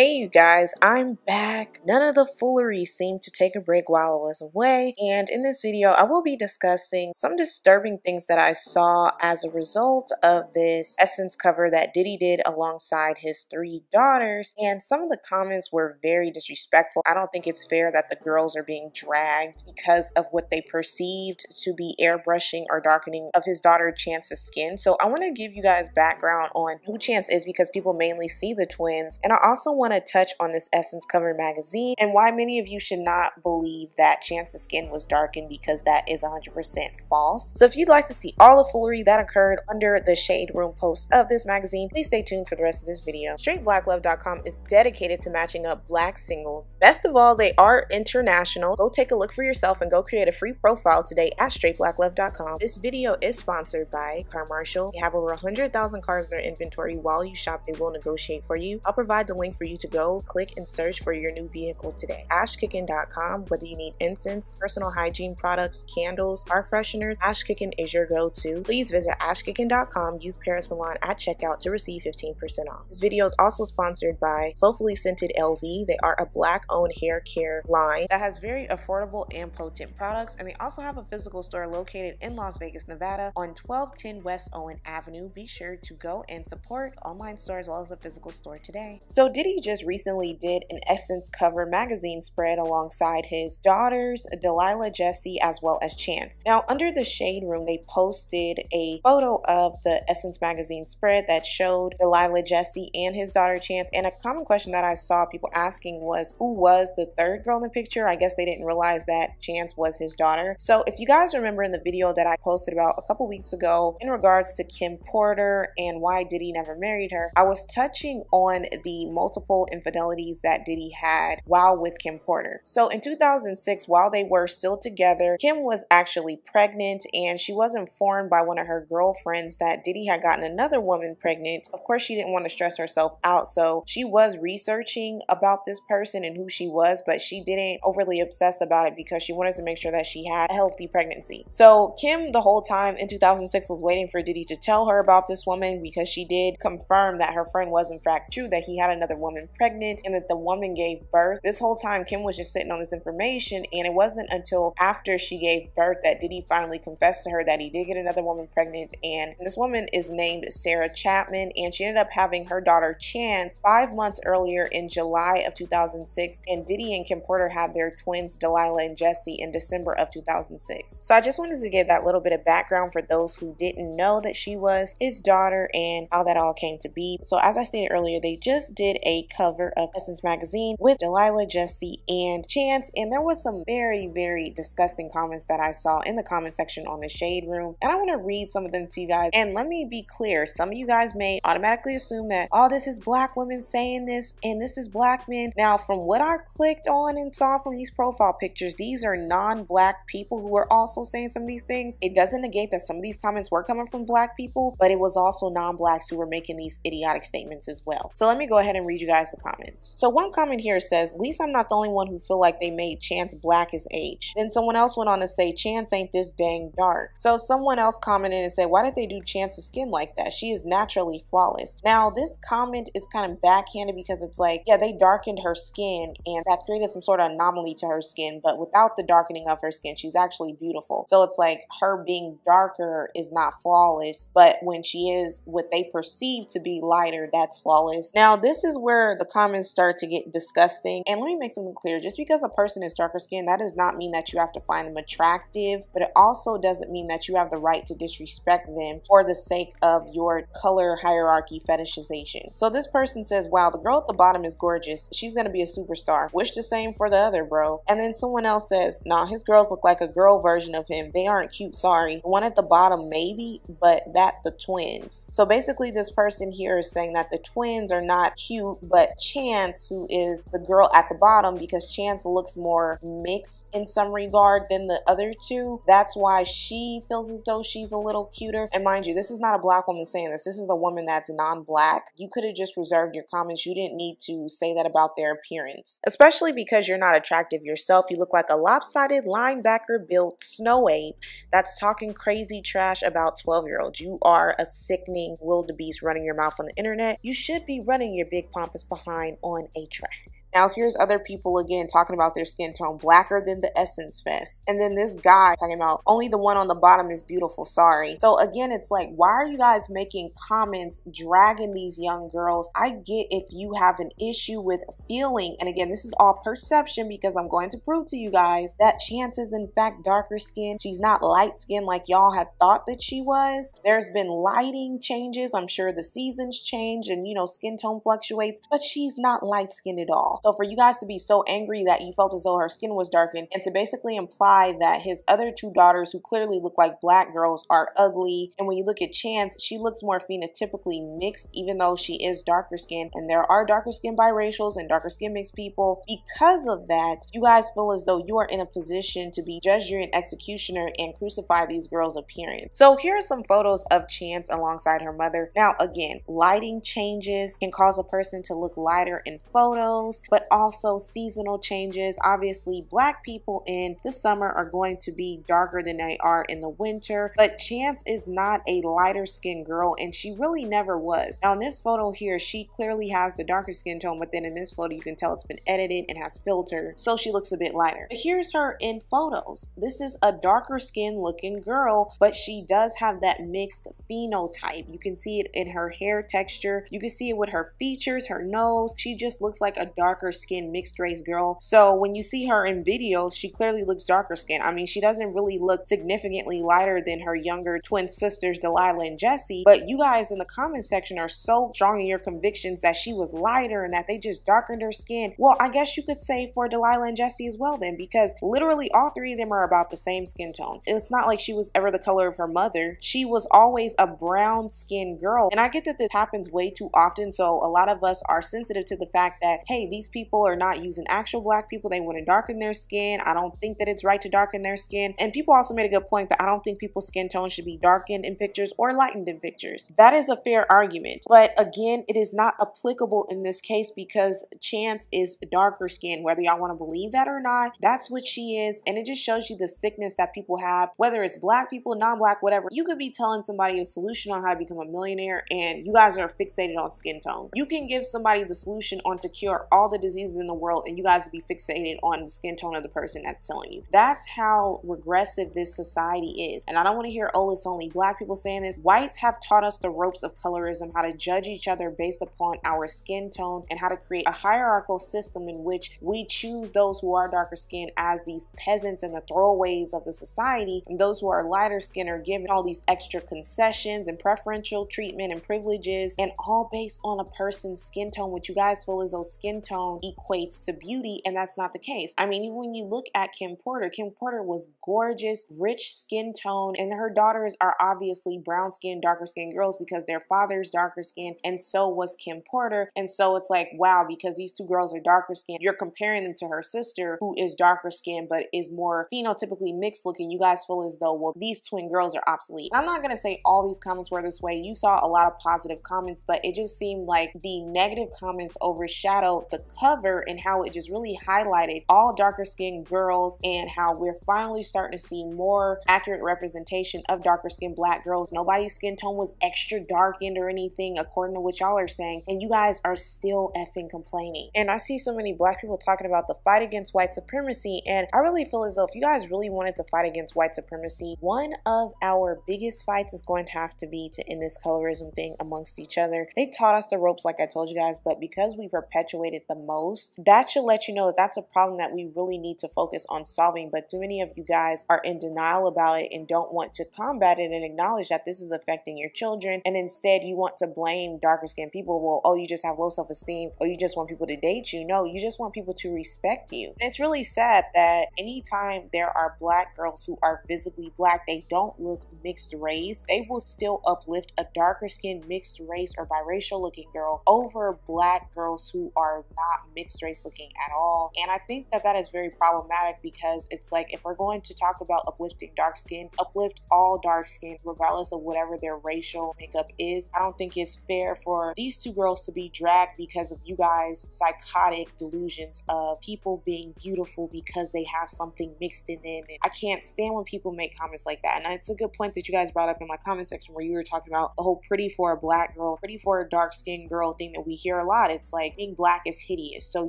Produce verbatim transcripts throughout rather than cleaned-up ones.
Hey you guys, I'm back. None of the foolery seemed to take a break while I was away, and in this video I will be discussing some disturbing things that I saw as a result of this Essence cover that Diddy did alongside his three daughters, and some of the comments were very disrespectful. I don't think it's fair that the girls are being dragged because of what they perceived to be airbrushing or darkening of his daughter Chance's skin. So I want to give you guys background on who Chance is because people mainly see the twins, and I also want to touch on this Essence cover magazine and why many of you should not believe that Chance's skin was darkened, because that is one hundred percent false. So if you'd like to see all the foolery that occurred under the Shade Room post of this magazine, please stay tuned for the rest of this video. Straight Black Love dot com is dedicated to matching up black singles. Best of all, they are international. Go take a look for yourself and go create a free profile today at Straight Black Love dot com. This video is sponsored by Car Marshall. They have over one hundred thousand cars in their inventory. While you shop, they will negotiate for you. I'll provide the link for you you to go click and search for your new vehicle today. ash kicken dot com, whether you need incense, personal hygiene products, candles, car fresheners, Ashkicken is your go-to. Please visit ash kicken dot com, use Paris Milan at checkout to receive fifteen percent off. This video is also sponsored by Soulfully Scented L V. They are a black-owned hair care line that has very affordable and potent products, and they also have a physical store located in Las Vegas, Nevada on twelve ten West Owen Avenue. Be sure to go and support online store as well as the physical store today. So Diddy just recently did an Essence cover magazine spread alongside his daughters Delilah, Jessie, as well as Chance. Now under the Shade Room, they posted a photo of the Essence magazine spread that showed Delilah, Jessie, and his daughter Chance, and a common question that I saw people asking was who was the third girl in the picture. I guess they didn't realize that Chance was his daughter. So if you guys remember in the video that I posted about a couple weeks ago in regards to Kim Porter and why Diddy never married her, I was touching on the multiple infidelities that Diddy had while with Kim Porter. So in two thousand six, while they were still together, Kim was actually pregnant, and she was informed by one of her girlfriends that Diddy had gotten another woman pregnant. Of course, she didn't want to stress herself out, so she was researching about this person and who she was, but she didn't overly obsess about it because she wanted to make sure that she had a healthy pregnancy. So Kim, the whole time in two thousand six, was waiting for Diddy to tell her about this woman, because she did confirm that her friend was in fact true, that he had another woman pregnant and that the woman gave birth. This whole time Kim was just sitting on this information, and it wasn't until after she gave birth that Diddy finally confessed to her that he did get another woman pregnant, and this woman is named Sarah Chapman, and she ended up having her daughter Chance five months earlier in July of two thousand six, and Diddy and Kim Porter had their twins Delilah and Jessie in December of two thousand six. So I just wanted to give that little bit of background for those who didn't know that she was his daughter and how that all came to be. So as I stated earlier, they just did a cover of Essence magazine with Delilah, Jessie, and Chance, and there was some very very disgusting comments that I saw in the comment section on the Shade Room, and I want to read some of them to you guys. And let me be clear, some of you guys may automatically assume that all oh, this is black women saying this and this is black men. Now from what I clicked on and saw from these profile pictures, these are non-black people who are also saying some of these things. It doesn't negate that some of these comments were coming from black people, but it was also non-blacks who were making these idiotic statements as well. So let me go ahead and read you guys the comments. So one comment here says, at least I'm not the only one who feel like they made Chance black as age. Then someone else went on to say, Chance ain't this dang dark. So someone else commented and said, why did they do Chance's skin like that? She is naturally flawless. Now this comment is kind of backhanded because it's like, yeah, they darkened her skin and that created some sort of anomaly to her skin, but without the darkening of her skin, she's actually beautiful. So it's like her being darker is not flawless, but when she is what they perceive to be lighter, that's flawless. Now this is where the comments start to get disgusting, and let me make something clear. Just because a person is darker skinned, that does not mean that you have to find them attractive, but it also doesn't mean that you have the right to disrespect them for the sake of your color hierarchy fetishization. So this person says, wow, the girl at the bottom is gorgeous, she's gonna be a superstar, wish the same for the other bro. And then someone else says, nah, his girls look like a girl version of him, they aren't cute, sorry. The one at the bottom maybe, but that the twins. So basically this person here is saying that the twins are not cute, but Chance, who is the girl at the bottom, because Chance looks more mixed in some regard than the other two, that's why she feels as though she's a little cuter. And mind you, this is not a black woman saying this, this is a woman that's non-black. You could have just reserved your comments, you didn't need to say that about their appearance, especially because you're not attractive yourself. You look like a lopsided linebacker built snow ape that's talking crazy trash about twelve year olds. You are a sickening wildebeest running your mouth on the internet. You should be running your big pompous behind on a track. Now here's other people again talking about their skin tone, blacker than the Essence Fest. And then this guy talking about only the one on the bottom is beautiful, sorry. So again, it's like, why are you guys making comments, dragging these young girls? I get if you have an issue with feeling, and again, this is all perception because I'm going to prove to you guys that Chance is in fact darker skinned. She's not light skinned like y'all have thought that she was. There's been lighting changes. I'm sure the seasons change and, you know, skin tone fluctuates, but she's not light skinned at all. So for you guys to be so angry that you felt as though her skin was darkened, and to basically imply that his other two daughters who clearly look like black girls are ugly, and when you look at Chance, she looks more phenotypically mixed even though she is darker skinned, and there are darker skinned biracials and darker skinned mixed people. Because of that, you guys feel as though you are in a position to be judge, jury, and executioner and crucify these girls' appearance. So here are some photos of Chance alongside her mother. Now again, lighting changes can cause a person to look lighter in photos, but also seasonal changes. Obviously, black people in the summer are going to be darker than they are in the winter, but Chance is not a lighter skinned girl, and she really never was. Now in this photo here, she clearly has the darker skin tone, but then in this photo you can tell it's been edited and has filtered, so she looks a bit lighter. But here's her in photos. This is a darker skinned looking girl, but she does have that mixed phenotype. You can see it in her hair texture, you can see it with her features, her nose. She just looks like a darker skin mixed race girl. So when you see her in videos, she clearly looks darker skin. I mean, she doesn't really look significantly lighter than her younger twin sisters Delilah and Jessie, but you guys in the comment section are so strong in your convictions that she was lighter and that they just darkened her skin. Well, I guess you could say for Delilah and Jessie as well then, because literally all three of them are about the same skin tone. It's not like she was ever the color of her mother. She was always a brown skinned girl, and I get that this happens way too often, so a lot of us are sensitive to the fact that, hey, these people are not using actual black people. They want to darken their skin. I don't think that it's right to darken their skin. And people also made a good point that I don't think people's skin tone should be darkened in pictures or lightened in pictures. That is a fair argument, but again, it is not applicable in this case because Chance is darker skin, whether y'all want to believe that or not. That's what she is, and it just shows you the sickness that people have, whether it's black people, non-black, whatever. You could be telling somebody a solution on how to become a millionaire, and you guys are fixated on skin tone. You can give somebody the solution on to cure all the diseases in the world, and you guys will be fixated on the skin tone of the person that's telling you. That's how regressive this society is. And I don't want to hear, oh, it's only black people saying this. Whites have taught us the ropes of colorism, how to judge each other based upon our skin tone, and how to create a hierarchical system in which we choose those who are darker skinned as these peasants and the throwaways of the society, and those who are lighter skinned are given all these extra concessions and preferential treatment and privileges, and all based on a person's skin tone, which you guys feel is those skin tone equates to beauty, and that's not the case. I mean, even when you look at Kim Porter, Kim Porter was gorgeous, rich skin tone, and her daughters are obviously brown skinned, darker skinned girls because their father's darker skinned, and so was Kim Porter. And so it's like, wow, because these two girls are darker skinned, you're comparing them to her sister who is darker skinned but is more phenotypically mixed looking. You guys feel as though, well, these twin girls are obsolete. And I'm not gonna say all these comments were this way. You saw a lot of positive comments, but it just seemed like the negative comments overshadowed the cover and how it just really highlighted all darker skinned girls, and how we're finally starting to see more accurate representation of darker skinned black girls. Nobody's skin tone was extra darkened or anything, according to what y'all are saying, and you guys are still effing complaining. And I see so many black people talking about the fight against white supremacy, and I really feel as though if you guys really wanted to fight against white supremacy, one of our biggest fights is going to have to be to end this colorism thing amongst each other. They taught us the ropes, like I told you guys, but because we perpetuated the most, that should let you know that that's a problem that we really need to focus on solving. But too many of you guys are in denial about it and don't want to combat it and acknowledge that this is affecting your children, and instead you want to blame darker skinned people. Well, oh, you just have low self-esteem, or you just want people to date you. No, you just want people to respect you. And it's really sad that anytime there are black girls who are visibly black, they don't look mixed race, they will still uplift a darker skinned mixed race or biracial looking girl over black girls who are not not mixed race looking at all. And I think that that is very problematic, because it's like, if we're going to talk about uplifting dark skin, uplift all dark skin regardless of whatever their racial makeup is. I don't think it's fair for these two girls to be dragged because of you guys' psychotic delusions of people being beautiful because they have something mixed in them. And I can't stand when people make comments like that. And it's a good point that you guys brought up in my comment section, where you were talking about the whole pretty for a black girl, pretty for a dark skinned girl thing that we hear a lot. It's like, being black is hideous, so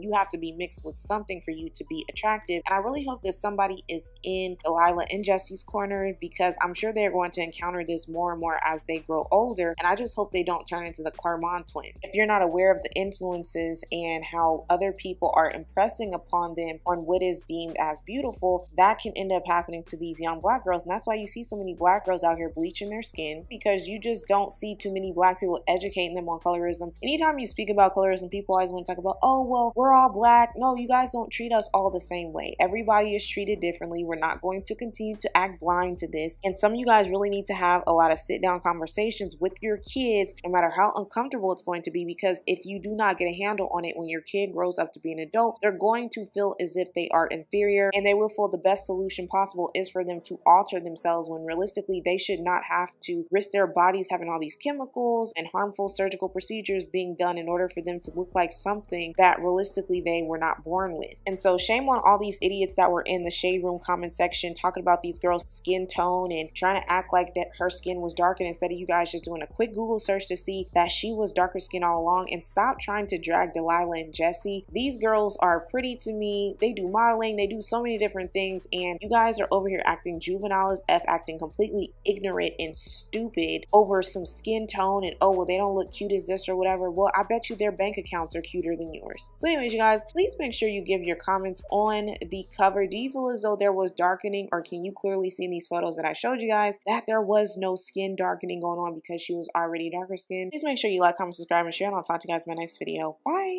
you have to be mixed with something for you to be attractive. And I really hope that somebody is in Delilah and Jesse's corner, because I'm sure they're going to encounter this more and more as they grow older. And I just hope they don't turn into the Clermont twins. If you're not aware of the influences and how other people are impressing upon them on what is deemed as beautiful, that can end up happening to these young black girls. And that's why you see so many black girls out here bleaching their skin, because you just don't see too many black people educating them on colorism. Anytime you speak about colorism, people always want to talk about, oh, well, we're all black. No, you guys don't treat us all the same way. Everybody is treated differently. We're not going to continue to act blind to this. And some of you guys really need to have a lot of sit down conversations with your kids, no matter how uncomfortable it's going to be, because if you do not get a handle on it when your kid grows up to be an adult, they're going to feel as if they are inferior, and they will feel the best solution possible is for them to alter themselves, when realistically they should not have to risk their bodies having all these chemicals and harmful surgical procedures being done in order for them to look like something that realistically they were not born with. And so shame on all these idiots that were in the Shade Room comment section talking about these girls' skin tone and trying to act like that her skin was darkened, instead of you guys just doing a quick Google search to see that she was darker skin all along. And stop trying to drag Delilah and Jessie. These girls are pretty to me. They do modeling, they do so many different things, and you guys are over here acting juvenile as F, acting completely ignorant and stupid over some skin tone and, oh, well, they don't look cute as this or whatever. Well, I bet you their bank accounts are cuter than yours. So anyways, you guys, please make sure you give your comments on the cover. Do you feel as though there was darkening, or can you clearly see in these photos that I showed you guys that there was no skin darkening going on because she was already darker skinned? Please make sure you like, comment, subscribe, and share, and I'll talk to you guys in my next video. Bye!